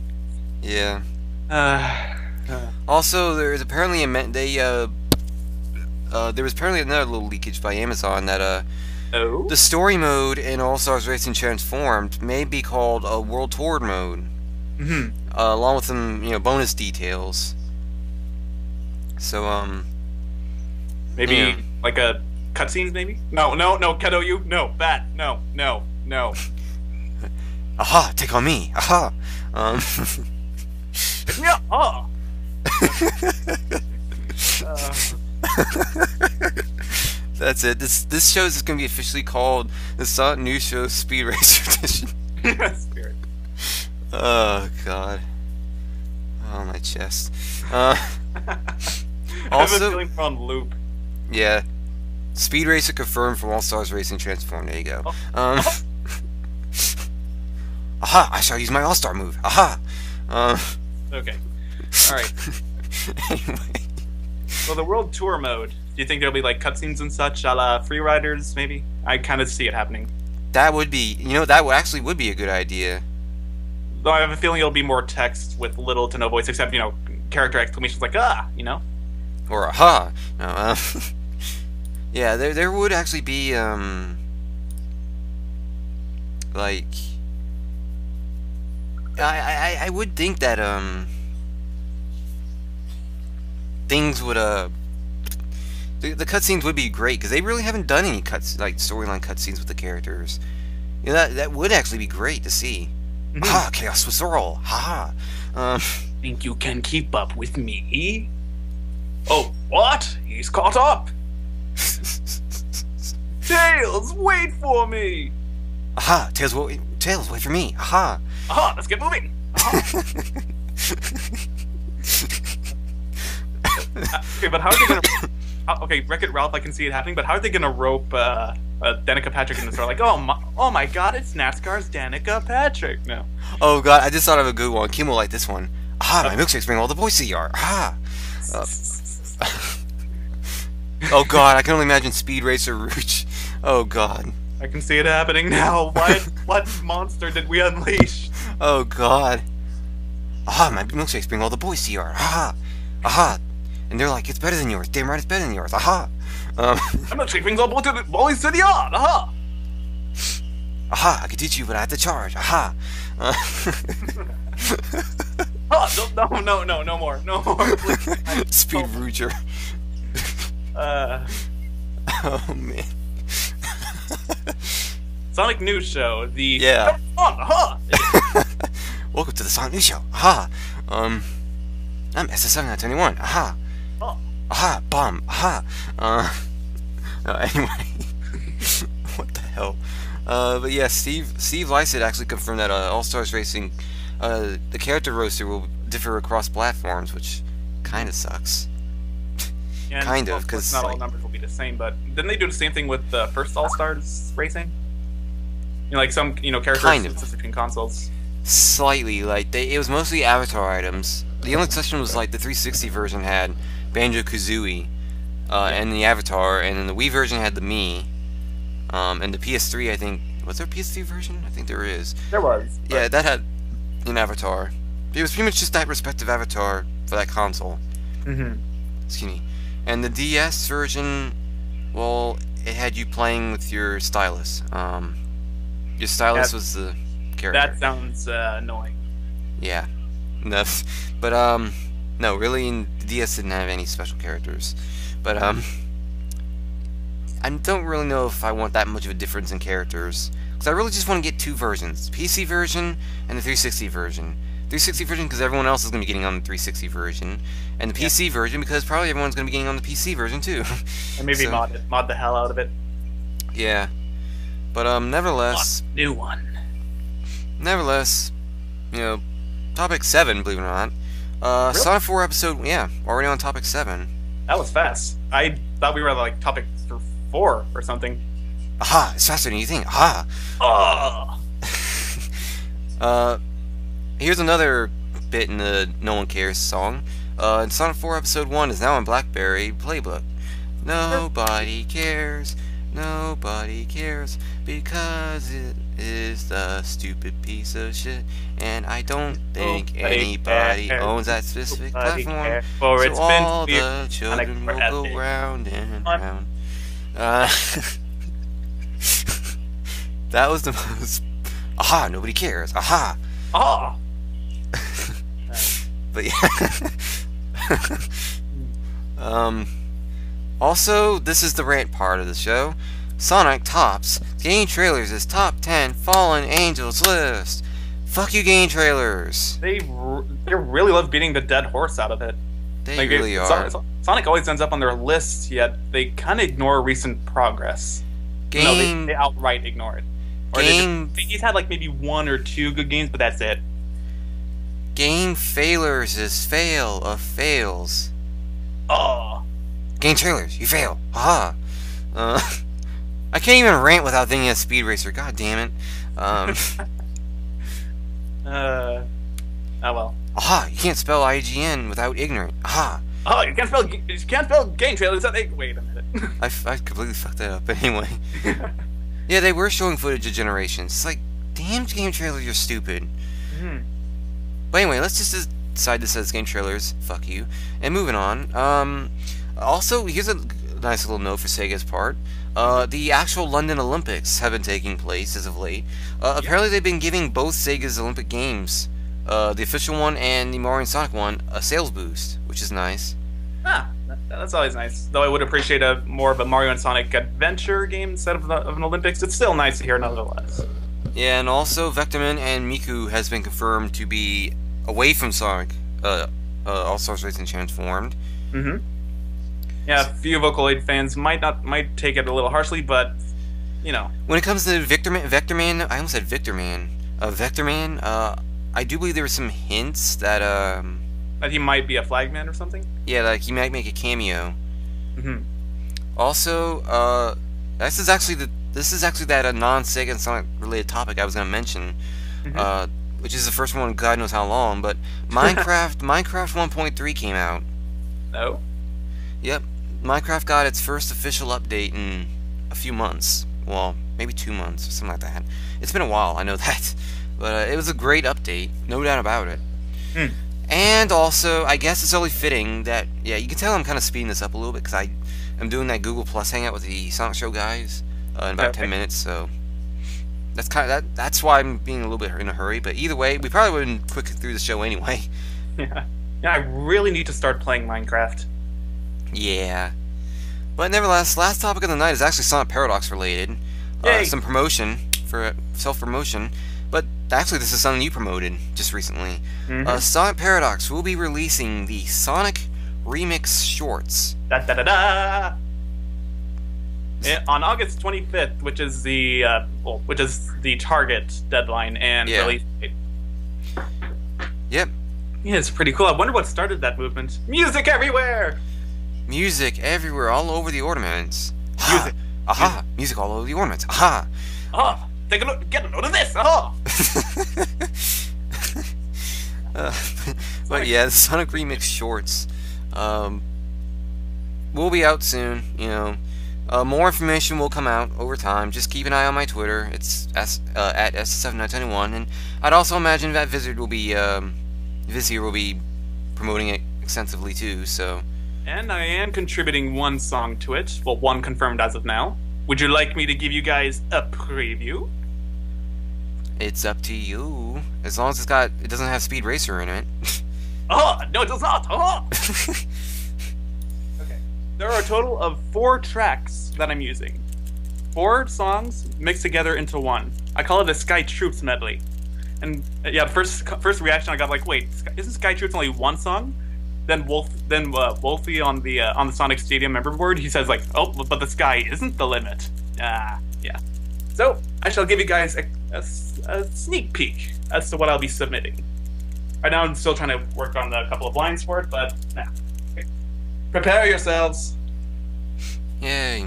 Yeah. Uh, uh. Also, there is apparently a they uh, uh there was apparently another little leakage by Amazon that uh oh? the story mode in All Stars Racing Transformed may be called a World Tour mode, mm-hmm. uh, along with some you know bonus details. So um. Maybe you know. like a cutscenes, maybe? No, no, no, Kedo, you no, bat, no, no, no. Aha! Take on me! Aha! Um. Yeah. Oh. uh. That's it. This this show is going to be officially called the Sonic News Show Speed Racer Edition. Spirit. Oh God. Oh my chest. Uh, also, I have a feeling we're on loop. Yeah. Speed Racer confirmed from All Stars Racing Transformed. There you go. Oh. Um. Oh. Aha! I shall use my all-star move. Aha! Uh, okay. All right. Anyway. Well, the World Tour mode. Do you think there'll be like cutscenes and such, a la Free Riders? Maybe. I kind of see it happening. That would be. You know, that actually would be a good idea. Though I have a feeling it'll be more text with little to no voice, except you know, character exclamations like ah, you know. Or aha. No. Uh, yeah. There. There would actually be. Um. Like. I, I I would think that um things would uh the the cutscenes would be great because they really haven't done any cuts like storyline cutscenes with the characters. You know, that that would actually be great to see. Mm-hmm. Ah, chaos was all. Ha ha. Um, think you can keep up with me? Oh, what? He's caught up. Tails, wait for me. Aha! Tails, wait. Tails, wait for me. Aha! Aha, let's get moving! Aha. uh, okay, but how are they gonna... Uh, okay, Wreck-It Ralph, I can see it happening, but how are they gonna rope uh, uh, Danica Patrick in this? They're like, oh my, oh my god, it's NASCAR's Danica Patrick! No. Oh god, I just thought of a good one. Kim will like this one. Aha, my uh, milkshakes bring all the boys to the yard. Aha! Uh, oh god, I can only imagine Speed Racer Rooch. Oh god. I can see it happening now. What what monster did we unleash? Oh god. Aha, my milkshakes bring all the boys to yours. Aha. Aha. And they're like, it's better than yours. Damn right it's better than yours. Aha. Um, my milkshake brings all the boys to the yard. Aha. Aha, I could teach you, but I have to charge. Aha. Uh, oh, no, no, no, no, no more. No more. Please. I, Speed oh. Roocher. Uh. Oh, man. Sonic News Show, the yeah. On, aha. Welcome to the Sonic News Show. Aha. Um, I'm S S seven nine twenty-one. Aha. Oh. Aha. Bomb. Aha. Uh. uh anyway, what the hell? Uh, but yeah, Steve Steve Lycett actually confirmed that uh, All Stars Racing, uh, the character roster will differ across platforms, which kind of sucks. Yeah, kind of, because not like, all numbers will be the same. But didn't they do the same thing with the uh, first All Stars Racing? You know, like some you know characters kind of between consoles. Slightly, like they, it was mostly avatar items. The only exception was like the three sixty version had Banjo-Kazooie, uh, yeah. and the avatar, and then the Wii version had the Mii, um, and the P S three. I think was there a P S three version? I think there is. There was. Yeah, that had an avatar. It was pretty much just that respective avatar for that console. Mm-hmm. Excuse me. And the D S version, well, it had you playing with your stylus. Um, your stylus that, was the character. That sounds uh, annoying. Yeah, enough. But um, no, really, D S didn't have any special characters. But um, I don't really know if I want that much of a difference in characters, because I really just want to get two versions: P C version and the three sixty version. three sixty version because everyone else is going to be getting on the three sixty version, and the P C yeah. version because probably everyone's going to be getting on the P C version too. And maybe so, mod it, mod the hell out of it. Yeah, but um, nevertheless, what new one. Nevertheless, you know, topic seven, believe it or not, uh, really? Sonic four episode, yeah, already on topic seven. That was fast. I thought we were like topic four or something. Aha! It's faster than you think. Aha! Ah. Uh. Here's another bit in the No One Cares song. Uh, and Sonic four Episode one is now on BlackBerry Playbook. Nobody cares, nobody cares, because it is a stupid piece of shit, and I don't think nobody anybody cares. owns that specific nobody platform, for so all been the children will go it. round and round. Uh, that was the most... Aha, nobody cares, aha! Ah! But yeah. um, also, this is the rant part of the show. Sonic tops Game Trailers' top ten Fallen Angels list. Fuck you, Game Trailers. They r they really love beating the dead horse out of it. They like, really they, are. So Sonic always ends up on their list, yet they kind of ignore recent progress. Game, no, they, they outright ignore it. Or game, they just, he's had like maybe one or two good games, but that's it. Game failers is fail of fails. Oh. Game trailers, you fail. Haha. Uh, I can't even rant without thinking of Speed Racer. God damn it. Um. uh. Oh well. Aha! You can't spell I G N without ignorant. Aha. Oh, you can't spell you can't spell game trailers. Without, wait a minute. I I completely fucked that up. But anyway. Yeah, they were showing footage of Generations. It's like, damn game trailers, you're stupid. Hmm. But anyway, let's just decide this as Game Trailers. Fuck you. And moving on. Um, also, here's a nice little note for Sega's part. Uh, the actual London Olympics have been taking place as of late. Uh, yep. Apparently, they've been giving both Sega's Olympic games, uh, the official one and the Mario and Sonic one, a sales boost, which is nice. Ah, that's always nice. Though I would appreciate a more of a Mario and Sonic Adventure game instead of, the, of an Olympics. It's still nice to hear nonetheless. Yeah, and also Vectorman and Miku has been confirmed to be away from Sonic, uh, uh, All Stars Racing Transformed. Mm-hmm. Yeah, a few Vocaloid fans might not might take it a little harshly, but you know. When it comes to Vectorman, Vectorman, I almost said Vectorman. Uh, Vectorman, uh, I do believe there were some hints that um that he might be a flagman or something. Yeah, like he might make a cameo. Mm-hmm. Also, uh, this is actually the this is actually that uh, non-Sega and Sonic related topic I was gonna mention. Mm-hmm. Uh. Which is the first one, God knows how long, but Minecraft Minecraft one point three came out. No. Yep. Minecraft got its first official update in a few months. Well, maybe two months or something like that. It's been a while, I know that. But uh, it was a great update, no doubt about it. Hmm. And also, I guess it's only fitting that, yeah, you can tell I'm kind of speeding this up a little bit, because I am doing that Google Plus hangout with the Sonic Show guys uh, in about okay. ten minutes, so... That's kind of that. That's why I'm being a little bit in a hurry. But either way, we probably wouldn't quick through the show anyway. Yeah. Yeah. I really need to start playing Minecraft. Yeah. But nevertheless, last topic of the night is actually Sonic Paradox related. Uh, some promotion for self-promotion. But actually, this is something you promoted just recently. Mm-hmm. uh, Sonic Paradox will be releasing the Sonic Remix Shorts. Da da da da. It, on August twenty-fifth, which is the uh, well, which is the target deadline and yeah. release date. Yep. Yeah, it's pretty cool. I wonder what started that movement. Music everywhere. Music everywhere, all over the ornaments. Music. Aha! Music. Music all over the ornaments. Aha! Ah! Take a look. Get a load of this. Aha! uh, but yeah, the Sonic Remix Shorts um, will be out soon. You know. Uh, more information will come out over time. Just keep an eye on my Twitter. It's S, uh, at S seven nine two one, and I'd also imagine that Vizard will be, um, Vizier will be promoting it extensively too. So. And I am contributing one song to it. Well, one confirmed as of now. Would you like me to give you guys a preview? It's up to you. As long as it's got, it doesn't have Speed Racer in it. Oh no, it does not. Oh. There are a total of four tracks that I'm using. Four songs mixed together into one. I call it a Sky Troops medley. And uh, yeah, first first reaction I got like, wait, isn't Sky Troops only one song? Then Wolf, then uh, Wolfie on the uh, on the Sonic Stadium member board, he says like, oh, but the sky isn't the limit. Ah, uh, yeah. So I shall give you guys a, a, a sneak peek as to what I'll be submitting. Right now I'm still trying to work on a couple of lines for it, but nah. Prepare yourselves. Yay.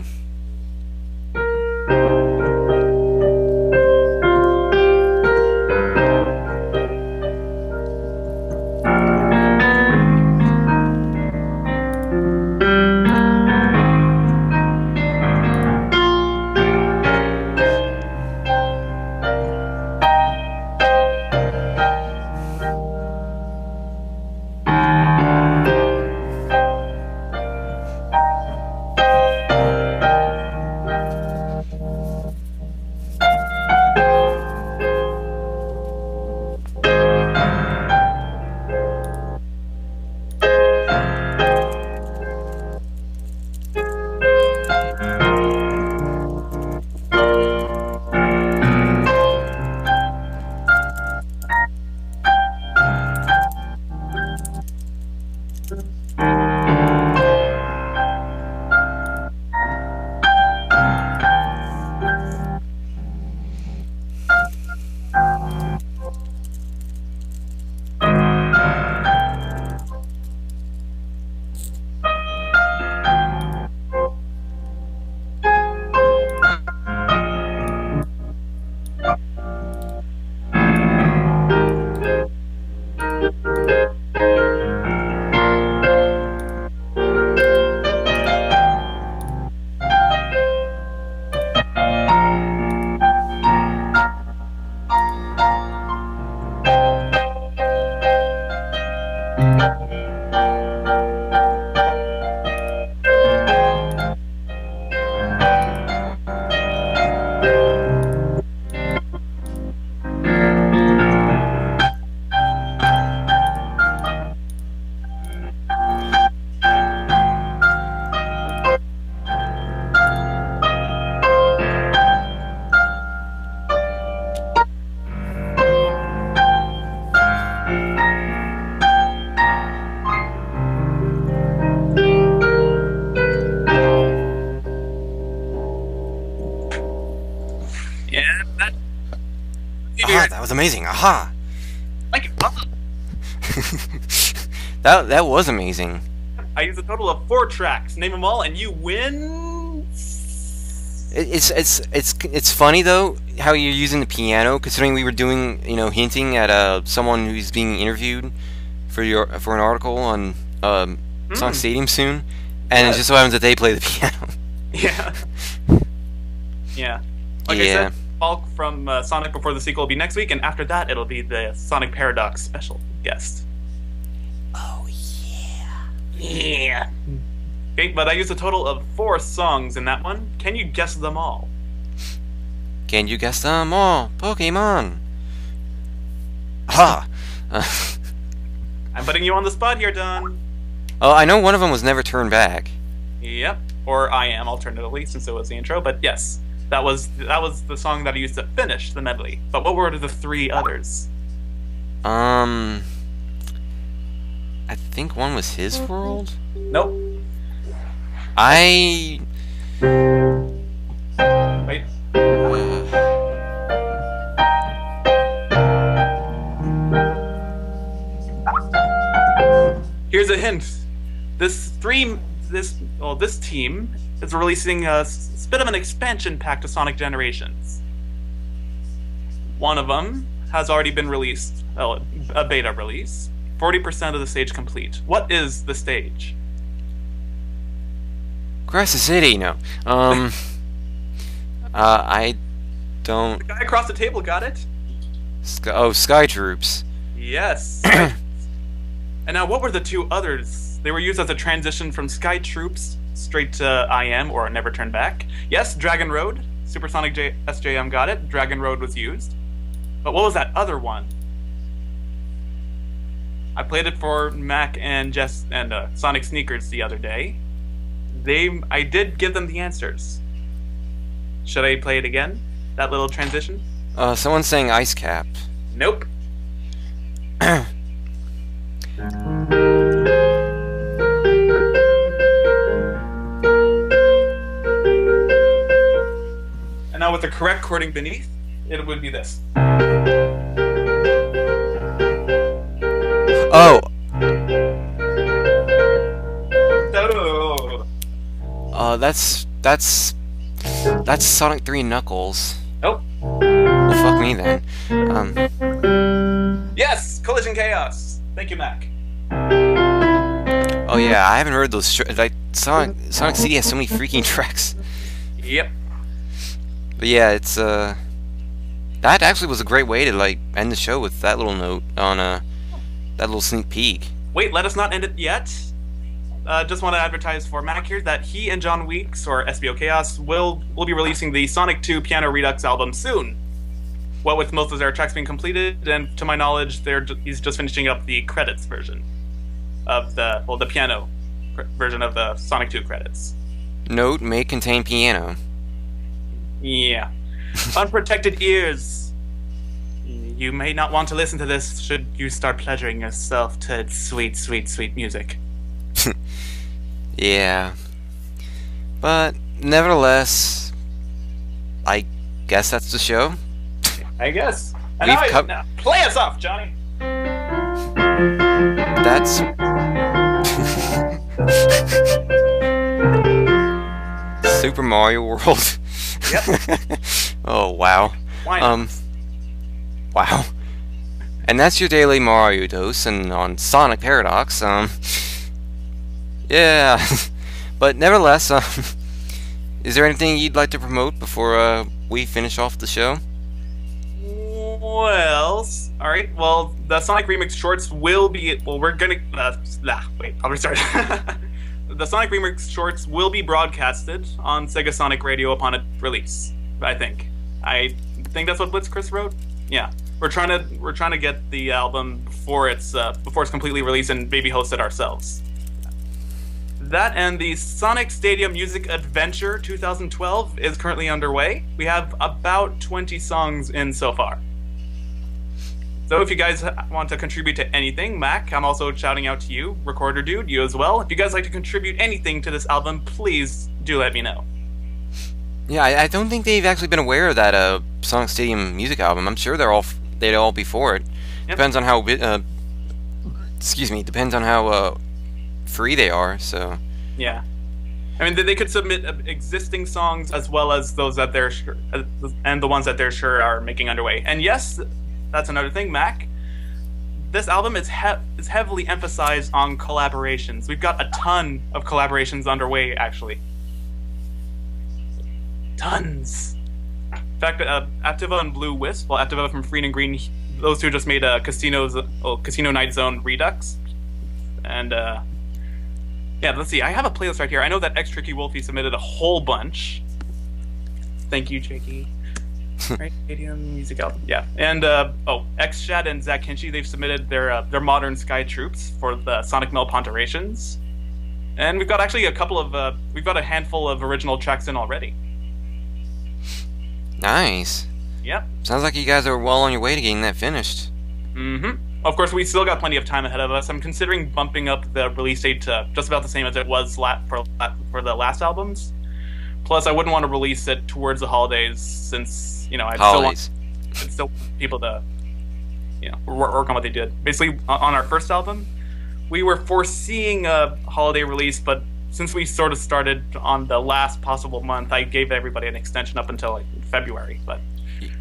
was amazing. Aha! Like it wasn't. that, that was amazing. I used a total of four tracks. Name them all and you win. It, it's it's it's it's funny though how you're using the piano, considering we were doing, you know, hinting at uh someone who's being interviewed for your for an article on um mm. Sonic Stadium soon, and yeah. It just so happens that they play the piano. Yeah. Yeah. Like yeah. I said, Falk from uh, Sonic Before the Sequel will be next week, and after that it'll be the Sonic Paradox special guest. Oh yeah. Yeah. Okay, but I used a total of four songs in that one. Can you guess them all? Can you guess them all? Pokemon. Ha. Uh. I'm putting you on the spot here, Don. Oh, I know one of them was Never Turn Back. Yep, or I Am, alternatively, since it was the intro. But yes, that was that was the song that I used to finish the medley. But what were the three others? Um, I think one was His World. Nope. I. Wait. Uh... Here's a hint. This three, this well, this team is releasing a bit of an expansion pack to Sonic Generations. One of them has already been released, oh, a beta release. forty percent of the stage complete. What is the stage? Across the city, no. Um, uh, I don't. The guy across the table got it. Sky, oh, Sky Troops. Yes. And now, what were the two others? They were used as a transition from Sky Troops straight to I Am, or Never Turn Back. Yes, Dragon Road. Supersonic J S J M got it. Dragon Road was used. But what was that other one? I played it for Mac and Jess and uh, Sonic Sneakers the other day. They, I did give them the answers. Should I play it again? That little transition? Uh, someone's saying Ice Cap. Nope. And now with the correct chording beneath, it would be this. Oh. Uh, that's that's that's Sonic three Knuckles. Nope. Well, fuck me then. Um. Yes, Collision Chaos. Thank you, Mac. Oh yeah, I haven't heard those. Like Sonic, Sonic C D has so many freaking tracks. Yep. But yeah, it's uh, that actually was a great way to like end the show with that little note on uh, that little sneak peek. Wait, let us not end it yet. Uh, just want to advertise for Mac here that he and John Weeks, or S B O Chaos, will will be releasing the Sonic two Piano Redux album soon. What with most of their tracks being completed, and to my knowledge, they're he's just finishing up the credits version of the well, the piano version of the Sonic two credits. Note may contain piano. Yeah, unprotected ears. You may not want to listen to this should you start pleasuring yourself to its sweet, sweet, sweet music. Yeah, but nevertheless, I guess that's the show. I guess. And now I, now, play us off, Johnny. That's. Super Mario World. Yep. Oh wow. Why not? Um. Wow. And that's your daily Mario dose, and on Sonic Paradox. Um. Yeah. But nevertheless, um, is there anything you'd like to promote before uh, we finish off the show? Well, all right. Well, the Sonic Remix Shorts will be. Well, we're gonna. Uh, nah, wait. I'll restart. The Sonic Remix Shorts will be broadcasted on Sega Sonic Radio upon its release. I think. I think that's what Blitz Chris wrote. Yeah, we're trying to we're trying to get the album before it's uh, before it's completely released and maybe host it ourselves. That and the Sonic Stadium Music Adventure two thousand twelve is currently underway. We have about twenty songs in so far. So if you guys want to contribute to anything, Mac, I'm also shouting out to you, Recorder Dude, you as well. If you guys like to contribute anything to this album, please do let me know. Yeah, I, I don't think they've actually been aware of that uh, Sonic Stadium music album. I'm sure they're all, they'd all be for it. Yep. Depends on how uh, excuse me, depends on how uh, free they are. So yeah, I mean they could submit existing songs as well as those that they're sure, and the ones that they're sure are making underway. And yes, that's another thing, Mac. This album is he is heavily emphasized on collaborations. We've got a ton of collaborations underway, actually. Tons. In fact, uh, Activa and Blue Wisp, well, Activa from Free and Green, those two just made a Casino's, oh, Casino Night Zone Redux. And, uh, yeah, let's see. I have a playlist right here. I know that X Tricky Wolfie submitted a whole bunch. Thank you, Tricky. Right, Stadium music album. Yeah, and uh, oh, X Shad and Zach Hinchy, they've submitted their uh, their modern Sky Troops for the Sonic Mel Ponterations, and we've got actually a couple of uh, we've got a handful of original tracks in already. Nice. Yep. Sounds like you guys are well on your way to getting that finished. Mm-hmm. Of course, we still got plenty of time ahead of us. I'm considering bumping up the release date to just about the same as it was la for la for the last albums. Plus, I wouldn't want to release it towards the holidays since, you know, I still want I'd still want people to, you know, work on what they did. Basically, on our first album, we were foreseeing a holiday release, but since we sort of started on the last possible month, I gave everybody an extension up until like February. But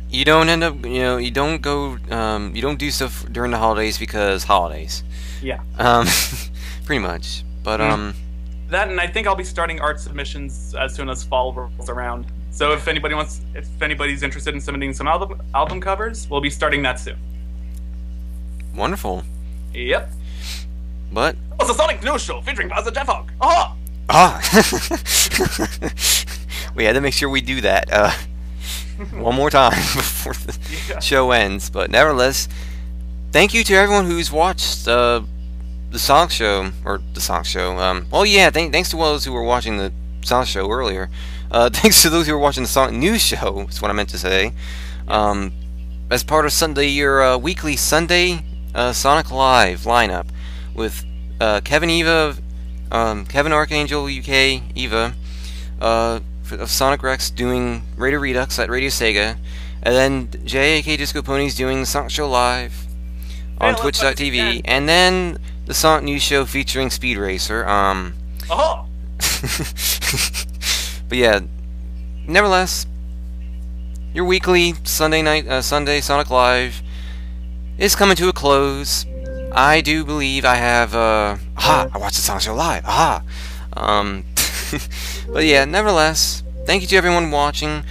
you don't end up, you know, you don't go, um, you don't do stuff during the holidays because holidays. Yeah. Um, pretty much. But mm. um. That, and I think I'll be starting art submissions as soon as fall rolls around. So if anybody wants, if anybody's interested in submitting some album album covers, we'll be starting that soon. Wonderful. Yep. But oh, it's a Sonic News show featuring VizardJeffhog. Ah. Ah. We had to make sure we do that uh, one more time before the yeah. show ends. But nevertheless, thank you to everyone who's watched. Uh, The Sonic Show, or the Sonic Show, um, well, yeah, th thanks to all those who were watching the Sonic Show earlier. Uh, thanks to those who were watching the Sonic News Show, is what I meant to say. Um, as part of Sunday, your uh, weekly Sunday uh, Sonic Live lineup with uh, Kevin Eva, um, Kevin Archangel U K, Eva, uh, of Sonic Rex doing Radio Redux at Radio Sega, and then J A K Disco Ponies doing the Sonic Show Live on hey, Twitch dot T V, and then the Sonic News Show featuring Speed Racer. Um. Oh. But yeah, nevertheless, your weekly Sunday night, uh, Sunday Sonic Live is coming to a close. I do believe I have. Uh, aha! I watched the Sonic Show Live. Aha! Um. But yeah, nevertheless, thank you to everyone watching.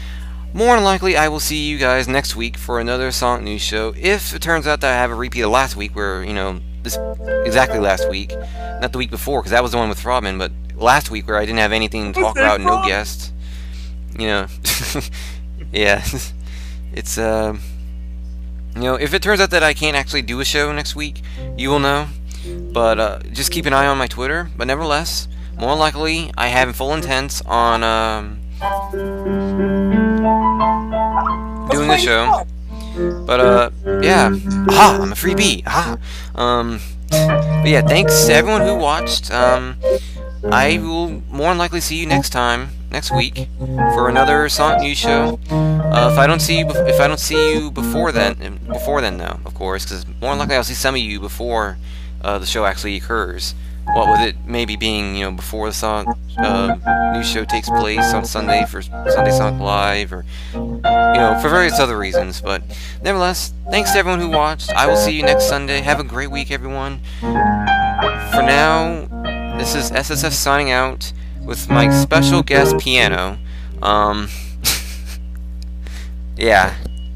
More than likely, I will see you guys next week for another Sonic News Show. If it turns out that I have a repeat of last week, where you know. This exactly last week, not the week before, because that was the one with Frobman, but last week where I didn't have anything to talk about, no guests, you know. Yeah, it's uh, you know, if it turns out that I can't actually do a show next week, you will know. But uh, just keep an eye on my Twitter. But nevertheless, more likely I have full intents on um, doing the show. But, uh, yeah. Aha, I'm a freebie. Aha. Um, but yeah, thanks to everyone who watched. Um, I will more than likely see you next time, next week, for another Sonic News Show. Uh, if I don't see you, if I don't see you before then, before then, though, of course, because more than likely I'll see some of you before, uh, the show actually occurs. What with it maybe being, you know, before the Sonic uh, News Show takes place on Sunday for Sunday Sonic Live, or, you know, for various other reasons. But nevertheless, thanks to everyone who watched. I will see you next Sunday. Have a great week, everyone. For now, this is S S F signing out with my special guest piano. Um, yeah.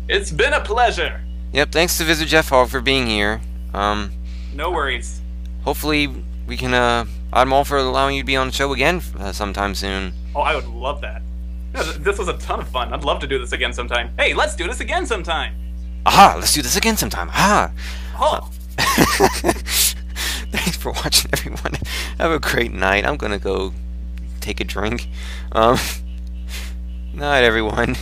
It's been a pleasure. Yep, thanks to VizardJeffhog for being here. Um, no worries. Hopefully... we can, uh, I'm all for allowing you to be on the show again uh, sometime soon. Oh, I would love that. This was a ton of fun. I'd love to do this again sometime. Hey, let's do this again sometime. Aha, let's do this again sometime. Aha. Oh. Uh, thanks for watching, everyone. Have a great night. I'm going to go take a drink. Um, night, everyone.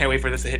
Can't wait for this to hit.